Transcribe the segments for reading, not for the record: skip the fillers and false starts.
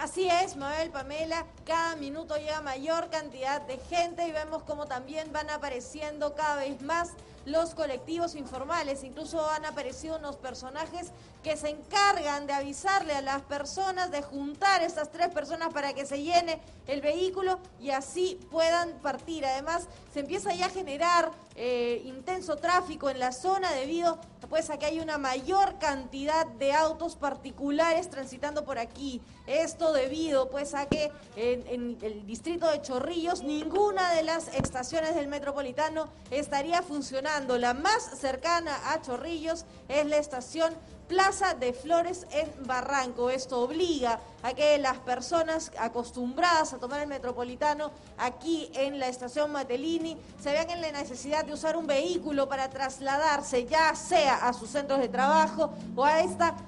Así es, Mabel, Pamela, cada minuto llega mayor cantidad de gente y vemos cómo también van apareciendo cada vez más los colectivos informales. Incluso han aparecido unos personajes que se encargan de avisarle a las personas, de juntar estas tres personas para que se llene el vehículo y así puedan partir. Además, se empieza ya a generar intenso tráfico en la zona debido pues, a que hay una mayor cantidad de autos particulares transitando por aquí. Esto debido pues, a que en el distrito de Chorrillos ninguna de las estaciones del Metropolitano estaría funcionando. La más cercana a Chorrillos es la estación Plaza de Flores en Barranco. Esto obliga a que las personas acostumbradas a tomar el Metropolitano aquí en la estación Matellini se vean en la necesidad de usar un vehículo para trasladarse, ya sea a sus centros de trabajo o a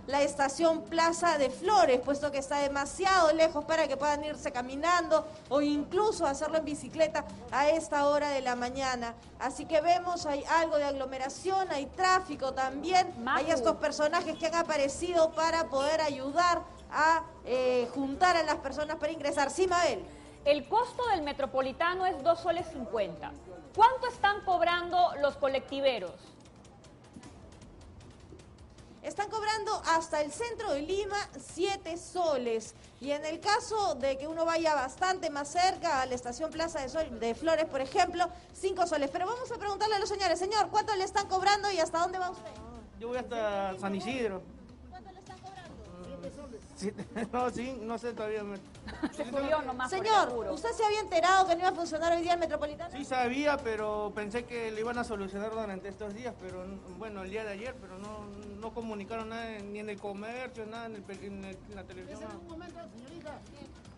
la estación Plaza de Flores, puesto que está demasiado lejos para que puedan irse caminando o incluso hacerlo en bicicleta a esta hora de la mañana. Así que vemos, hay algo de aglomeración, hay tráfico también, hay estos personajes que han aparecido para poder ayudar a juntar a las personas para ingresar. Sí, Mabel. El costo del Metropolitano es $2.50. ¿Cuánto están cobrando los colectiveros? Están cobrando hasta el centro de Lima 7 soles. Y en el caso de que uno vaya bastante más cerca a la estación Plaza de Flores, por ejemplo, 5 soles. Pero vamos a preguntarle a los señores. Señor, ¿cuánto le están cobrando y hasta dónde va usted? Yo voy hasta San Isidro. ¿Cuánto le están cobrando? 7 soles. No sé todavía. Se subió nomás. Señor, ¿usted se había enterado que no iba a funcionar hoy día el Metropolitano? Sí, sabía, pero pensé que lo iban a solucionar durante estos días, pero bueno, el día de ayer, pero no comunicaron nada ni en el comercio, nada en la televisión. Es un momento, señorita.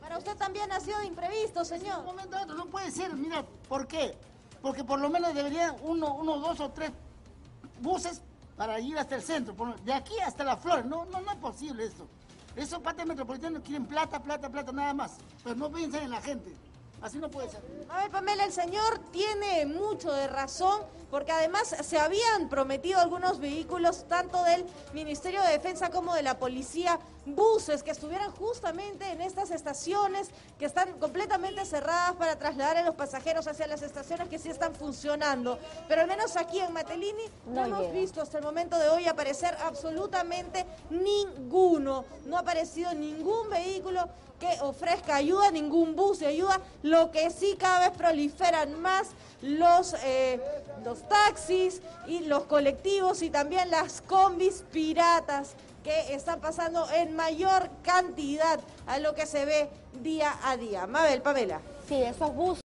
Para usted también ha sido de imprevisto, señor. Un momento, otro, no puede ser. Mira, ¿por qué? Porque por lo menos deberían dos o tres buses para ir hasta el centro, de aquí hasta la Flor. No es posible eso. Esos partes metropolitanos quieren plata, nada más. Pero no piensen en la gente. Así no puede ser. A ver, Pamela, el señor tiene mucho de razón, porque además se habían prometido algunos vehículos, tanto del Ministerio de Defensa como de la Policía, buses que estuvieran justamente en estas estaciones que están completamente cerradas para trasladar a los pasajeros hacia las estaciones que sí están funcionando. Pero al menos aquí en Matellini no hemos visto hasta el momento de hoy aparecer absolutamente ninguno. No ha aparecido ningún vehículo que ofrezca ayuda, ningún bus de ayuda. Lo que sí, cada vez proliferan más los taxis y los colectivos y también las combis piratas, que están pasando en mayor cantidad a lo que se ve día a día. Mabel, Pamela. Sí, esos buses.